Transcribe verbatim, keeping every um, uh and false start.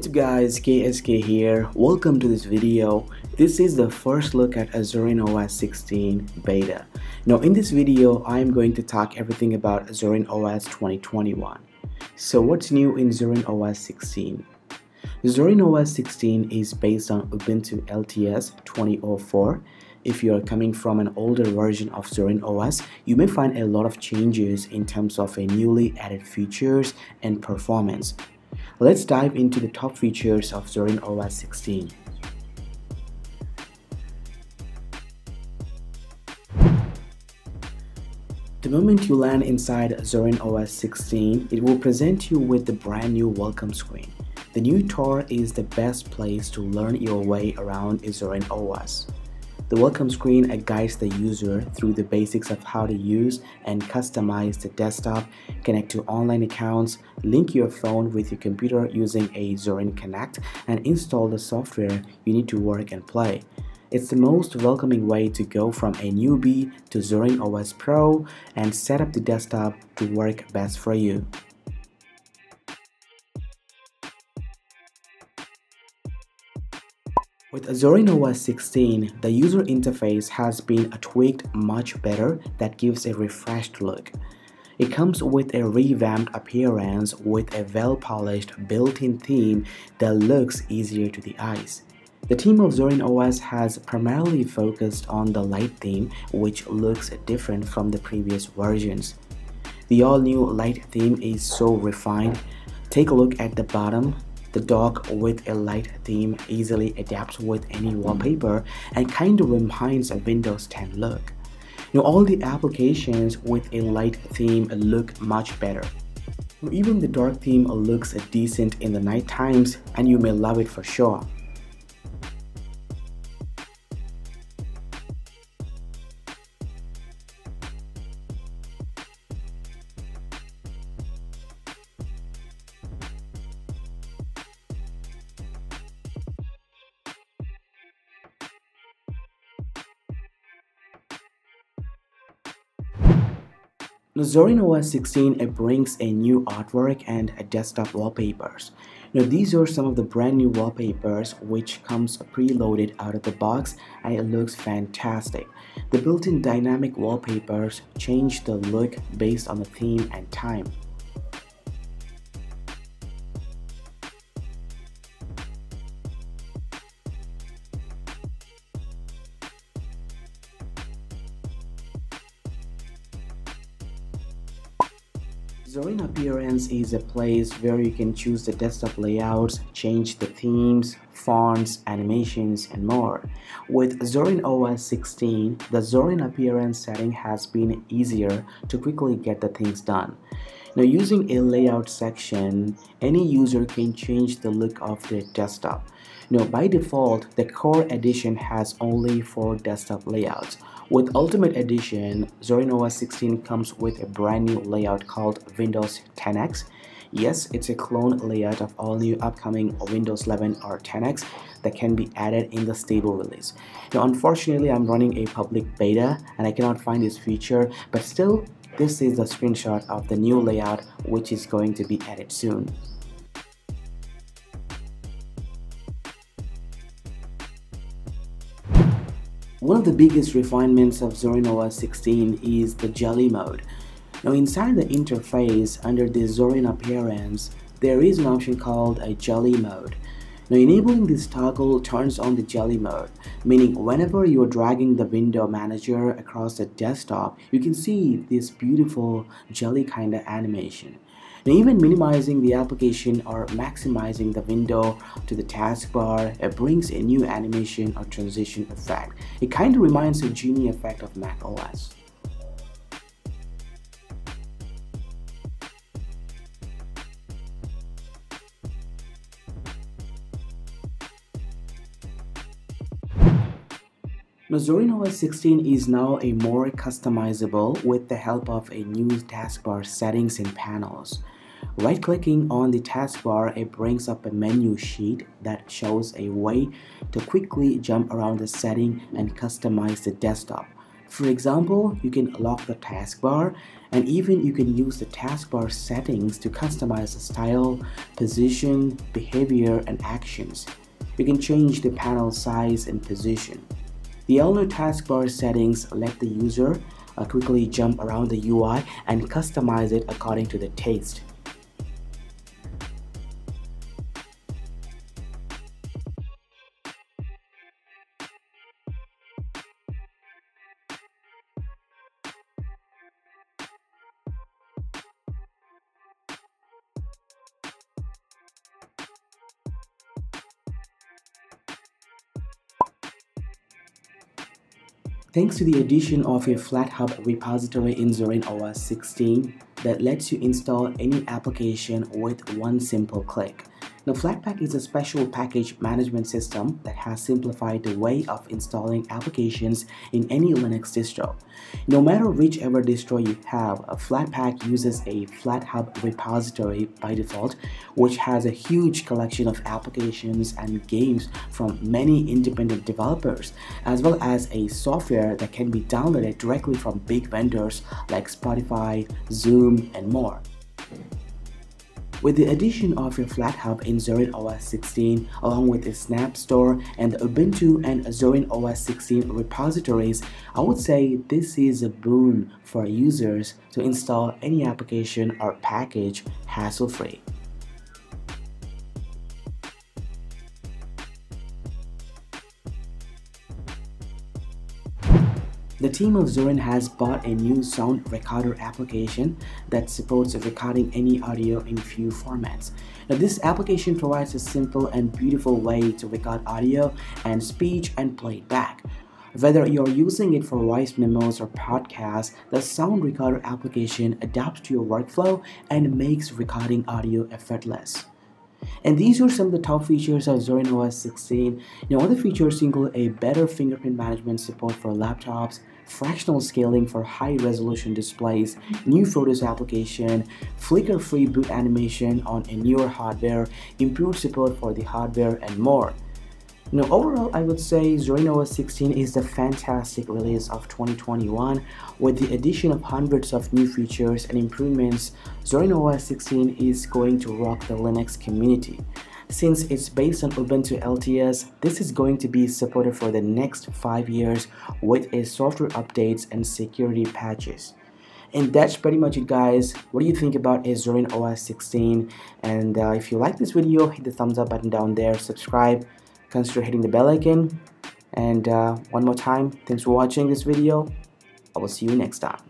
What's up guys, K S K here. Welcome to this video. This is the first look at Zorin O S sixteen beta. Now in this video I am going to talk everything about Zorin O S twenty twenty-one. So what's new in Zorin O S sixteen? Zorin O S sixteen is based on Ubuntu L T S twenty oh four. If you are coming from an older version of Zorin O S, you may find a lot of changes in terms of a newly added features and performance. Let's dive into the top features of Zorin O S sixteen. The moment you land inside Zorin O S sixteen, it will present you with the brand new welcome screen. The new tour is the best place to learn your way around Zorin O S. The welcome screen guides the user through the basics of how to use and customize the desktop, connect to online accounts, link your phone with your computer using a Zorin Connect, and install the software you need to work and play. It's the most welcoming way to go from a newbie to Zorin O S Pro and set up the desktop to work best for you. With Zorin O S sixteen, the user interface has been tweaked much better that gives a refreshed look. It comes with a revamped appearance with a well-polished built-in theme that looks easier to the eyes. The team of Zorin O S has primarily focused on the light theme, which looks different from the previous versions. The all-new light theme is so refined. Take a lock at the bottom. The dock with a light theme easily adapts with any wallpaper and kind of reminds a Windows ten look. Now all the applications with a light theme look much better. Even the dark theme looks decent in the night times and you may love it for sure. Now, Zorin O S sixteen brings a new artwork and a desktop wallpapers. Now these are some of the brand new wallpapers which comes preloaded out of the box and it looks fantastic. The built-in dynamic wallpapers change the look based on the theme and time. Zorin Appearance is a place where you can choose the desktop layouts, change the themes, fonts, animations, and more. With Zorin O S sixteen, the Zorin Appearance setting has been easier to quickly get the things done. Now, using a layout section, any user can change the look of their desktop. Now, by default, the Core Edition has only four desktop layouts. With Ultimate Edition, Zorin O S sixteen comes with a brand new layout called Windows ten X. Yes, it's a clone layout of all new upcoming Windows eleven or ten X that can be added in the stable release. Now, unfortunately, I'm running a public beta and I cannot find this feature, but still, this is a screenshot of the new layout which is going to be added soon. One of the biggest refinements of Zorin O S sixteen is the Jelly mode. Now inside the interface under the Zorin Appearance, there is an option called a Jelly mode. Now enabling this toggle turns on the Jelly mode, meaning whenever you are dragging the window manager across the desktop, you can see this beautiful jelly kind of animation. Now even minimizing the application or maximizing the window to the taskbar, it brings a new animation or transition effect. It kind of reminds the genie effect of Mac O S. Now, Zorin O S sixteen is now a more customizable with the help of a new taskbar settings and panels. Right-clicking on the taskbar, it brings up a menu sheet that shows a way to quickly jump around the setting and customize the desktop. For example, you can lock the taskbar, and even you can use the taskbar settings to customize the style, position, behavior, and actions. You can change the panel size and position. The other taskbar settings let the user uh, quickly jump around the U I and customize it according to the taste. Thanks to the addition of a Flathub repository in Zorin O S sixteen that lets you install any application with one simple click. Now, Flatpak is a special package management system that has simplified the way of installing applications in any Linux distro. No matter whichever distro you have, a Flatpak uses a Flathub repository by default, which has a huge collection of applications and games from many independent developers, as well as a software that can be downloaded directly from big vendors like Spotify, Zoom, and more. With the addition of your Flathub in Zorin O S sixteen, along with the Snap Store and the Ubuntu and Zorin O S sixteen repositories, I would say this is a boon for users to install any application or package hassle-free. The team of Zorin has bought a new sound recorder application that supports recording any audio in few formats. Now, this application provides a simple and beautiful way to record audio and speech and play it back. Whether you're using it for voice memos or podcasts, the sound recorder application adapts to your workflow and makes recording audio effortless. And these are some of the top features of Zorin O S sixteen. You know, other features include a better fingerprint management support for laptops, fractional scaling for high-resolution displays, new Photos application, flicker-free boot animation on a newer hardware, improved support for the hardware, and more. Now, overall, I would say Zorin O S sixteen is the fantastic release of twenty twenty-one. With the addition of hundreds of new features and improvements, Zorin O S sixteen is going to rock the Linux community. Since it's based on Ubuntu L T S, this is going to be supported for the next five years with a software updates and security patches. And that's pretty much it, guys. What do you think about Zorin O S sixteen? And uh, if you like this video, hit the thumbs up button down there, subscribe, consider hitting the bell icon, and uh, one more time, thanks for watching this video. I will see you next time.